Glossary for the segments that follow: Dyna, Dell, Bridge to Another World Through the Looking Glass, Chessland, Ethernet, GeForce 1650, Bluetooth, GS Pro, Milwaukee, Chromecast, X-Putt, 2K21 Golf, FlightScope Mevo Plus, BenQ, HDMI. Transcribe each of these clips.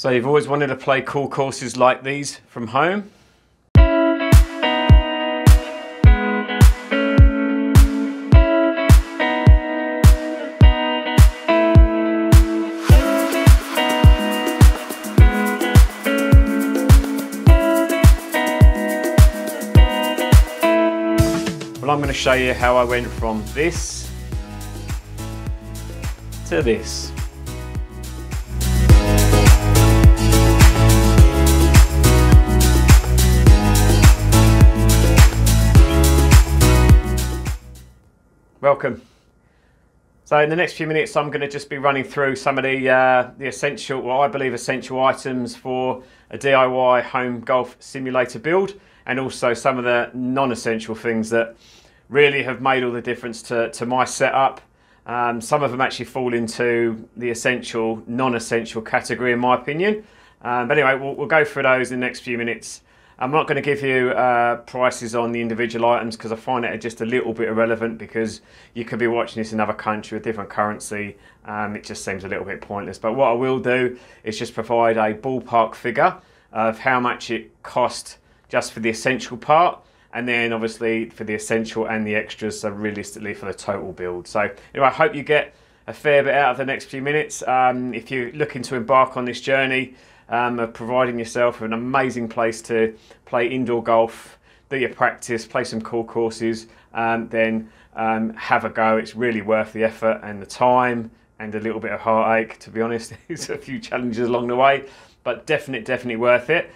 So you've always wanted to play cool courses like these from home? Well, I'm going to show you how I went from this to this. Welcome. So in the next few minutes I'm going to just be running through some of the essential, well, I believe essential items for a DIY home golf simulator build, and also some of the non-essential things that really have made all the difference to my setup. Some of them actually fall into the essential, non-essential category in my opinion. But anyway, we'll go through those in the next few minutes. I'm not going to give you prices on the individual items because I find it just a little bit irrelevant, because you could be watching this in another country with different currency. It just seems a little bit pointless. But what I will do is just provide a ballpark figure of how much it cost just for the essential part, and then obviously for the essential and the extras, so realistically for the total build. So anyway, I hope you get a fair bit out of the next few minutes. If you're looking to embark on this journey, of providing yourself with an amazing place to play indoor golf, do your practice, play some cool courses, then have a go. It's really worth the effort and the time and a little bit of heartache, to be honest. There's a few challenges along the way, but definitely worth it.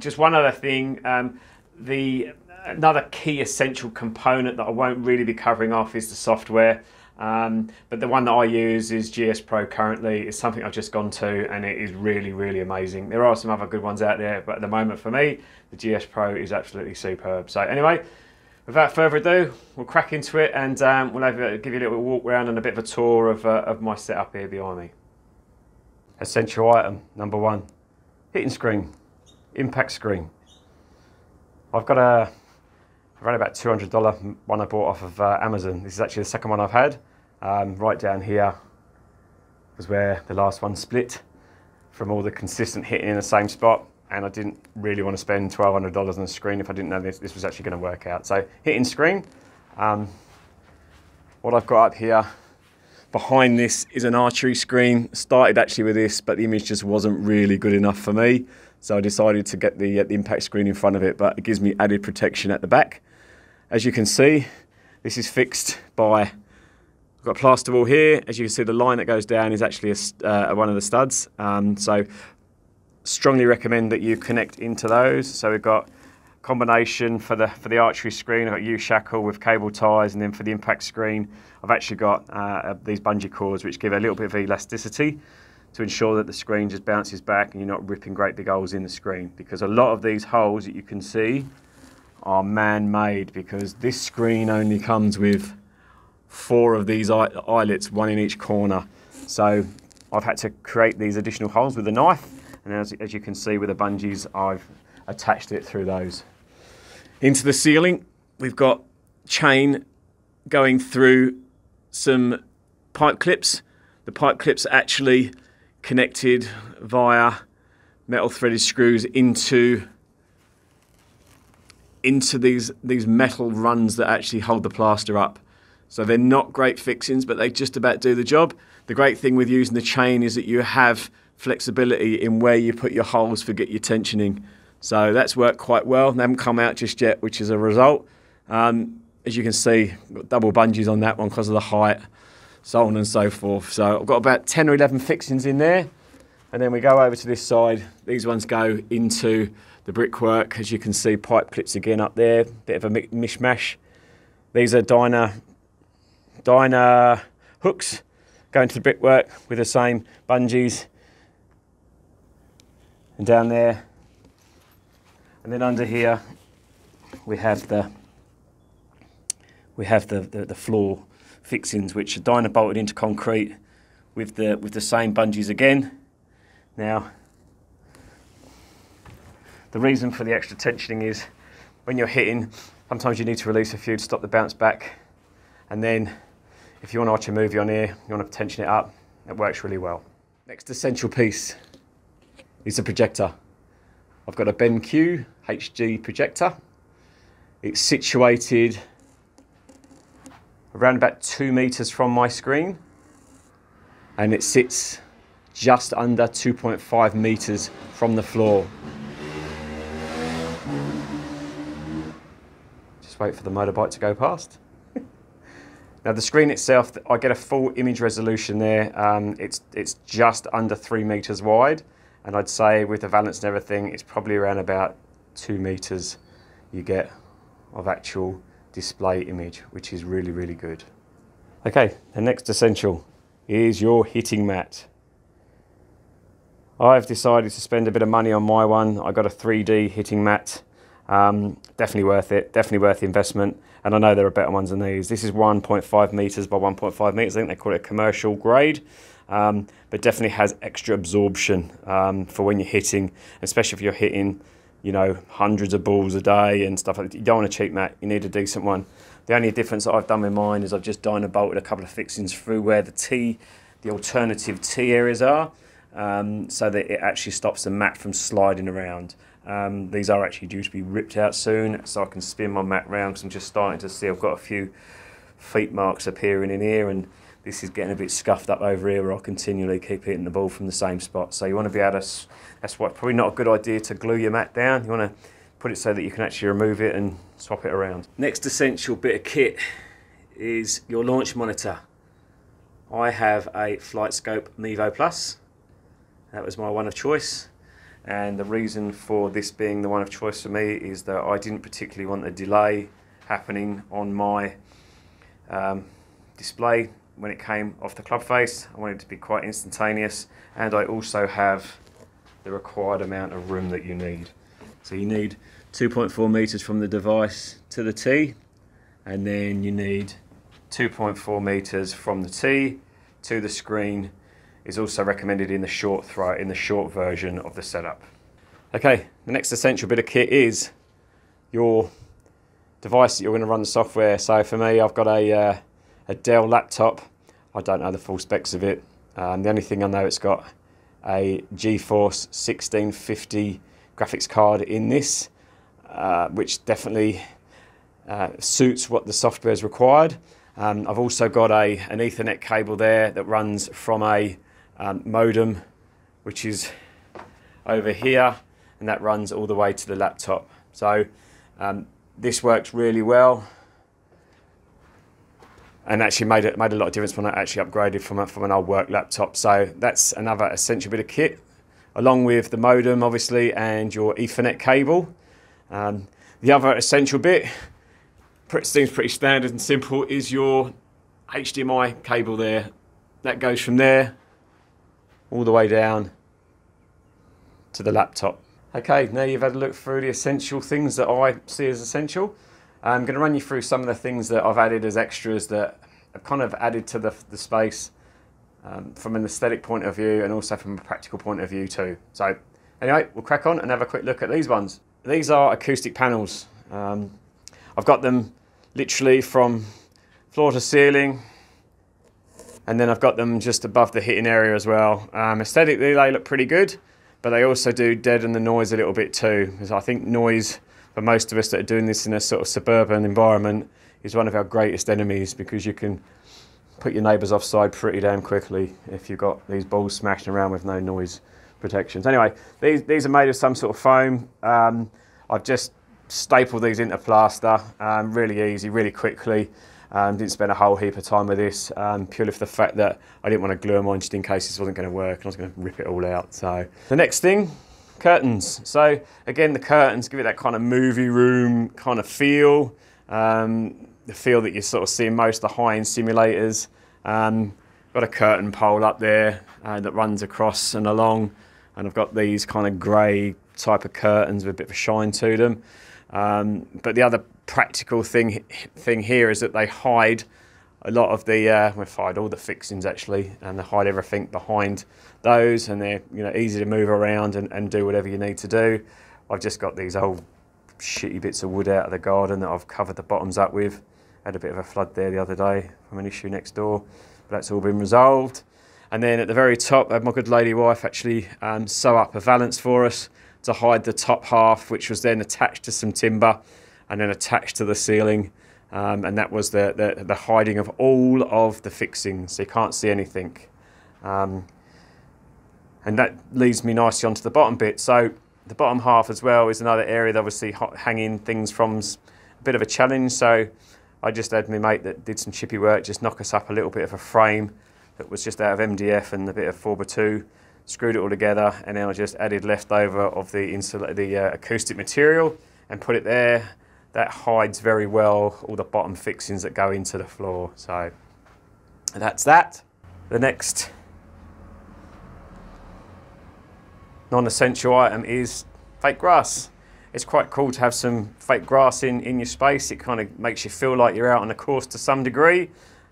Just one other thing, another key essential component that I won't really be covering off is the software. But the one that I use is GS Pro currently. It's something I've just gone to and it is really amazing. There are some other good ones out there, but at the moment for me, the GS Pro is absolutely superb. So anyway, without further ado, we'll crack into it, and we'll give you a little walk around and a bit of a tour of my setup here behind me. Essential item number one, hitting screen, impact screen. I've got a around about $200 one I bought off of Amazon. This is actually the second one I've had. Right down here was where the last one split from all the consistent hitting in the same spot, and I didn't really want to spend $1,200 on the screen if I didn't know this was actually going to work out. So hitting screen. What I've got up here behind this is an archery screen. Started actually with this, but the image just wasn't really good enough for me, so I decided to get the impact screen in front of it, but it gives me added protection at the back. As you can see, this is fixed by, I've got plaster wall here. As you can see, the line that goes down is actually one of the studs. So strongly recommend that you connect into those. So we've got combination for the archery screen. I've got U-shackle with cable ties, and then for the impact screen, I've actually got these bungee cords, which give a little bit of elasticity to ensure that the screen just bounces back and you're not ripping great big holes in the screen, because a lot of these holes that you can see are man-made, because this screen only comes with 4 of these eyelets, one in each corner. So I've had to create these additional holes with a knife, and as you can see with the bungees, I've attached it through those. Into the ceiling, we've got chain going through some pipe clips. The pipe clips actually connected via metal threaded screws into these metal runs that actually hold the plaster up. So they're not great fixings, but they just about do the job. The great thing with using the chain is that you have flexibility in where you put your holes for get your tensioning. So that's worked quite well. They haven't come out just yet, which is a result. As you can see, I've got double bungees on that one because of the height, so on and so forth. So I've got about 10 or 11 fixings in there. And then we go over to this side. These ones go into the brickwork. As you can see, pipe clips again up there, bit of a mishmash. These are Dyna hooks going to the brickwork with the same bungees. And down there, and then under here, we have the floor fixings, which are Dyna bolted into concrete with the same bungees again. Now, the reason for the extra tensioning is when you're hitting, sometimes you need to release a few to stop the bounce back, and then if you want to watch a movie on here, you want to tension it up, it works really well. Next essential piece is a projector. I've got a BenQ HD projector. It's situated around about 2 meters from my screen, and it sits just under 2.5 meters from the floor. Just wait for the motorbike to go past. Now the screen itself, I get a full image resolution there. It's just under 3 meters wide, and I'd say with the valance and everything, it's probably around about 2 meters you get of actual display image, which is really, really good. Okay, the next essential is your hitting mat. I've decided to spend a bit of money on my one. I got a 3D hitting mat. Definitely worth it, definitely worth the investment. And I know there are better ones than these. This is 1.5 meters by 1.5 meters. I think they call it commercial grade, but definitely has extra absorption for when you're hitting, especially if you're hitting, you know, hundreds of balls a day and stuff like that. You don't want a cheap mat, you need a decent one. The only difference that I've done with mine is I've just dyno-bolted a couple of fixings through where the alternative tee areas are, so that it actually stops the mat from sliding around. These are actually due to be ripped out soon, so I can spin my mat round, because I'm just starting to see I've got a few feet marks appearing in here, and this is getting a bit scuffed up over here where I continually keep hitting the ball from the same spot. So you want to be able to, that's why probably not a good idea to glue your mat down. You want to put it so that you can actually remove it and swap it around. Next essential bit of kit is your launch monitor. I have a FlightScope Mevo Plus. That was my one of choice. And the reason for this being the one of choice for me is that I didn't particularly want a delay happening on my display when it came off the club face. I wanted it to be quite instantaneous, and I also have the required amount of room that you need. So you need 2.4 meters from the device to the tee, and then you need 2.4 meters from the tee to the screen. Is also recommended in the short throw, in the short version of the setup. Okay, the next essential bit of kit is your device that you're going to run the software. So for me, I've got a Dell laptop. I don't know the full specs of it. The only thing I know, it's got a GeForce 1650 graphics card in this, which definitely suits what the software is required. I've also got an Ethernet cable there that runs from a modem, which is over here, and that runs all the way to the laptop. So this works really well, and actually made a lot of difference when I actually upgraded from an old work laptop. So that's another essential bit of kit, along with the modem obviously and your Ethernet cable. The other essential bit, seems pretty standard and simple, is your HDMI cable there. That goes from there all the way down to the laptop. Okay, now you've had a look through the essential things that I see as essential. I'm going to run you through some of the things that I've added as extras that I've kind of added to the space from an aesthetic point of view, and also from a practical point of view too. So anyway, we'll crack on and have a quick look at these ones. These are acoustic panels. I've got them literally from floor to ceiling, and then I've got them just above the hitting area as well. Aesthetically they look pretty good, but they also do deaden the noise a little bit too, because I think noise, for most of us that are doing this in a sort of suburban environment, is one of our greatest enemies, because you can put your neighbours offside pretty damn quickly if you've got these balls smashing around with no noise protections. Anyway, these are made of some sort of foam. I've just staple these into plaster, really easy, really quickly. Didn't spend a whole heap of time with this, purely for the fact that I didn't want to glue them on just in case this wasn't going to work and I was going to rip it all out. So the next thing, curtains. So again, the curtains give it that kind of movie room kind of feel, the feel that you sort of see in most of the high-end simulators. Got a curtain pole up there that runs across and along, and I've got these kind of grey type of curtains with a bit of a shine to them. But the other practical thing here is that they hide a lot of the, we've hide all the fixings actually, and they hide everything behind those, and they're, you know, easy to move around and do whatever you need to do. I've just got these old shitty bits of wood out of the garden that I've covered the bottoms up with. Had a bit of a flood there the other day from an issue next door, but that's all been resolved. And then at the very top, I had my good lady wife actually sew up a valance for us to hide the top half, which was then attached to some timber and then attached to the ceiling. And that was the hiding of all of the fixings, so you can't see anything. And that leads me nicely onto the bottom bit. So the bottom half as well is another area that obviously hanging things from's a bit of a challenge. So I just had my mate that did some chippy work just knock us up a little bit of a frame that was just out of MDF and a bit of 4x2, screwed it all together, and then I just added leftover of the acoustic material and put it there. That hides very well all the bottom fixings that go into the floor. So that's that. The next non-essential item is fake grass. It's quite cool to have some fake grass in your space. It kind of makes you feel like you're out on a course to some degree.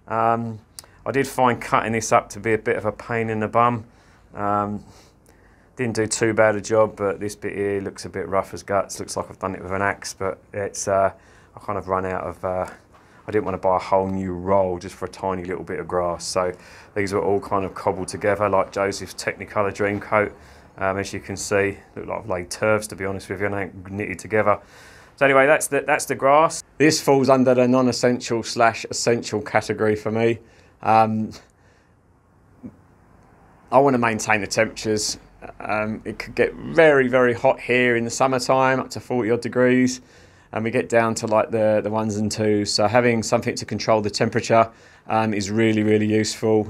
I did find cutting this up to be a bit of a pain in the bum. Didn't do too bad a job, but this bit here looks a bit rough as guts. Looks like I've done it with an axe, but it's I kind of run out of, I didn't want to buy a whole new roll just for a tiny little bit of grass. So these were all kind of cobbled together like Joseph's Technicolor Dreamcoat. As you can see, look like I've laid turfs, to be honest with you, and they ain't knitted together. So anyway, that's the grass. This falls under the non-essential / essential category for me. I want to maintain the temperatures. It could get very, very hot here in the summertime, up to 40 odd degrees, and we get down to like the 1s and 2s. So having something to control the temperature is really, really useful.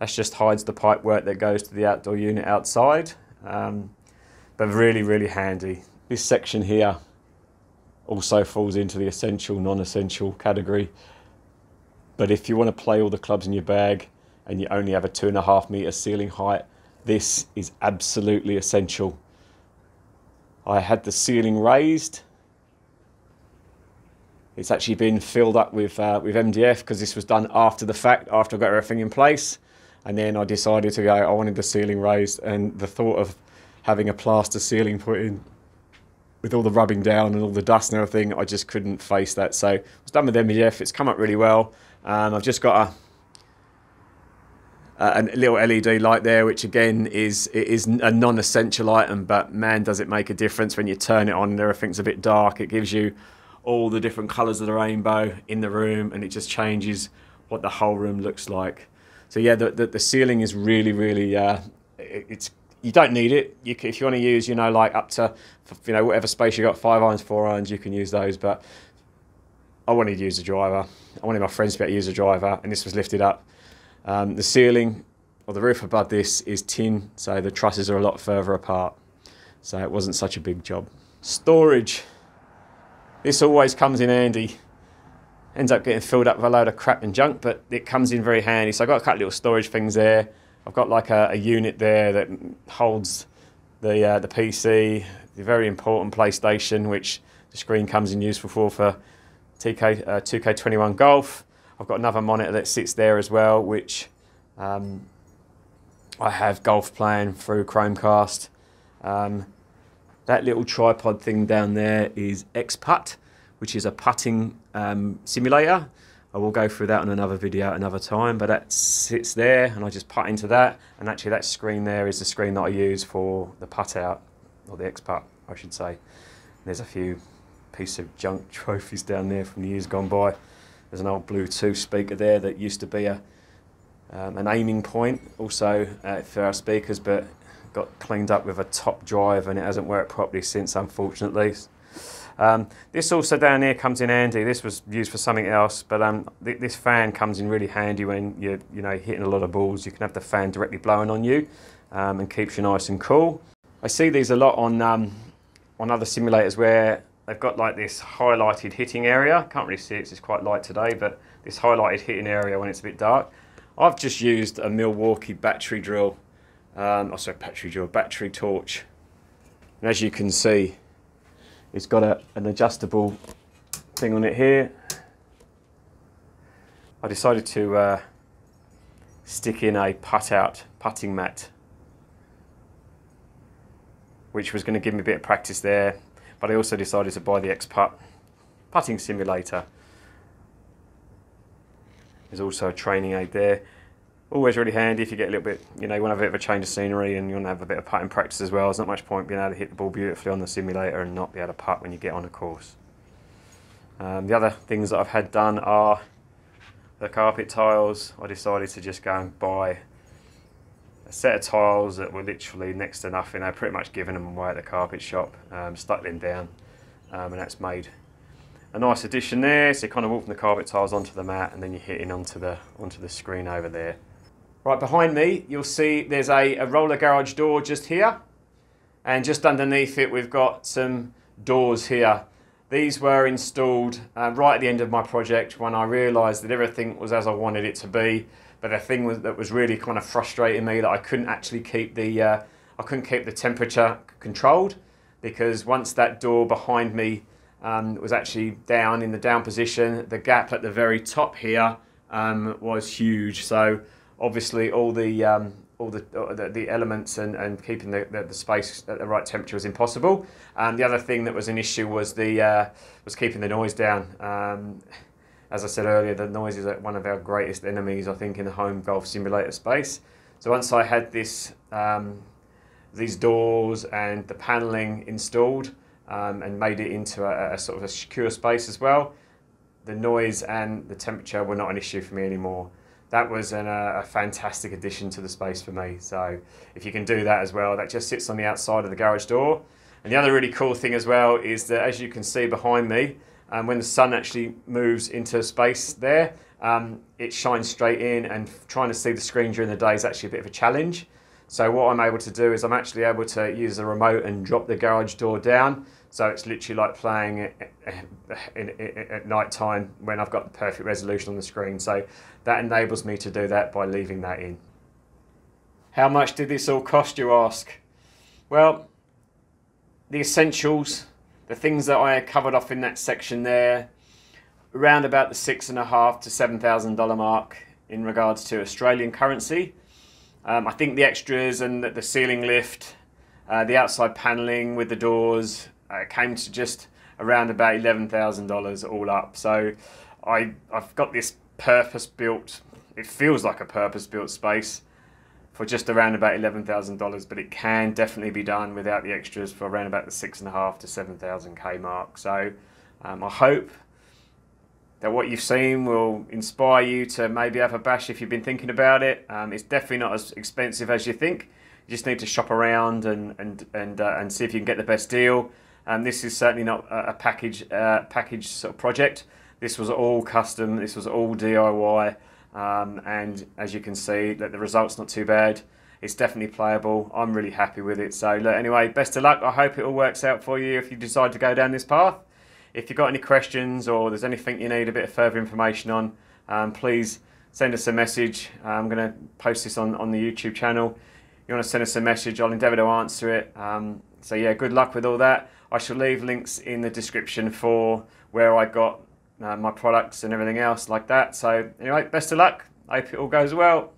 That just hides the pipe work that goes to the outdoor unit outside, but really, really handy. This section here also falls into the essential, non-essential category. But if you want to play all the clubs in your bag and you only have a 2.5 meter ceiling height, this is absolutely essential. I had the ceiling raised. It's actually been filled up with MDF because this was done after the fact, after I got everything in place. And then I decided to go, I wanted the ceiling raised, and the thought of having a plaster ceiling put in with all the rubbing down and all the dust and everything, I just couldn't face that. So I was done with MDF, it's come up really well. I've just got a little LED light there, which again is a non-essential item, but man, does it make a difference when you turn it on and everything's a bit dark. It gives you all the different colours of the rainbow in the room, and it just changes what the whole room looks like. So yeah, the ceiling is really, really, you don't need it. If you want to use, you know, like up to, you know, whatever space you got, 5 irons, 4 irons, you can use those. But I wanted to use a driver. I wanted my friends to be able to use a driver, and this was lifted up. The ceiling, or the roof above this, is tin, so the trusses are a lot further apart. So it wasn't such a big job. Storage. This always comes in handy. Ends up getting filled up with a load of crap and junk, but it comes in very handy. So I've got a couple little storage things there. I've got like a unit there that holds the PC, the very important PlayStation, which the screen comes in useful for 2K21 Golf. I've got another monitor that sits there as well, which I have golf playing through Chromecast. That little tripod thing down there is X-Putt, which is a putting simulator. I will go through that on another video another time, but that sits there and I just putt into that. And actually that screen there is the screen that I use for the putt out, or the X-Putt, I should say. There's a few piece of junk trophies down there from the years gone by. There's an old Bluetooth speaker there that used to be an aiming point, also for our speakers, but got cleaned up with a top drive and it hasn't worked properly since, unfortunately. This also down here comes in handy. This was used for something else, but this fan comes in really handy when you're hitting a lot of balls. You can have the fan directly blowing on you, and keeps you nice and cool. I see these a lot on other simulators where they've got like this highlighted hitting area. Can't really see it, it's quite light today, but this highlighted hitting area when it's a bit dark. I've just used a Milwaukee battery drill, battery torch. And as you can see, it's got an adjustable thing on it here. I decided to stick in a putt-out putting mat, which was going to give me a bit of practice there, but I also decided to buy the X-Putt putting simulator. There's also a training aid there. always really handy if you get a little bit, you know, you want to have a bit of a change of scenery and you want to have a bit of putting practice as well. There's not much point being able to hit the ball beautifully on the simulator and not be able to putt when you get on a course. The other things that I've had done are the carpet tiles. I decided to just go and buy a set of tiles that were literally next to nothing. They're pretty much giving them away at the carpet shop, stuck them down, and that's made a nice addition there. So you kind of walk from the carpet tiles onto the mat and then you're hitting onto the screen over there. Right behind me, you'll see there's a roller garage door just here, and just underneath it we've got some doors here. These were installed right at the end of my project when I realised that everything was as I wanted it to be. But the thing that was really kind of frustrating me, that I couldn't actually keep the temperature controlled, because once that door behind me was actually down in the down position, the gap at the very top here was huge. So obviously all the elements and keeping the space at the right temperature was impossible. The other thing that was an issue was was keeping the noise down. As I said earlier, the noise is one of our greatest enemies, I think, in the home golf simulator space. So once I had this, these doors and the panelling installed and made it into a sort of a secure space as well, the noise and the temperature were not an issue for me anymore. That was a fantastic addition to the space for me. So if you can do that as well, that just sits on the outside of the garage door. And the other really cool thing as well is that, as you can see behind me, when the sun actually moves into space there, it shines straight in, and trying to see the screen during the day is actually a bit of a challenge. So what I'm able to do is I'm actually able to use the remote and drop the garage door down. So it's literally like playing at night time when I've got the perfect resolution on the screen. So that enables me to do that by leaving that in. How much did this all cost, you ask? Well, the essentials, the things that I covered off in that section there, around about the $6,500 to $7,000 mark in regards to Australian currency. I think the extras and the ceiling lift, the outside panelling with the doors, came to just around about $11,000 all up. So I've got this purpose-built, it feels like a purpose-built space for just around about $11,000, but it can definitely be done without the extras for around about the $6,500 to $7,000 mark. So I hope that what you've seen will inspire you to maybe have a bash if you've been thinking about it. It's definitely not as expensive as you think. You just need to shop around and see if you can get the best deal. This is certainly not a package sort of project. This was all custom, this was all DIY, and as you can see, that the result's not too bad. It's definitely playable. I'm really happy with it. So look, anyway, best of luck. I hope it all works out for you if you decide to go down this path. If you've got any questions or there's anything you need a bit of further information on, please send us a message. I'm going to post this on the YouTube channel. If you want to send us a message, I'll endeavour to answer it. So yeah, good luck with all that. I shall leave links in the description for where I got my products and everything else like that. So anyway, best of luck. I hope it all goes well.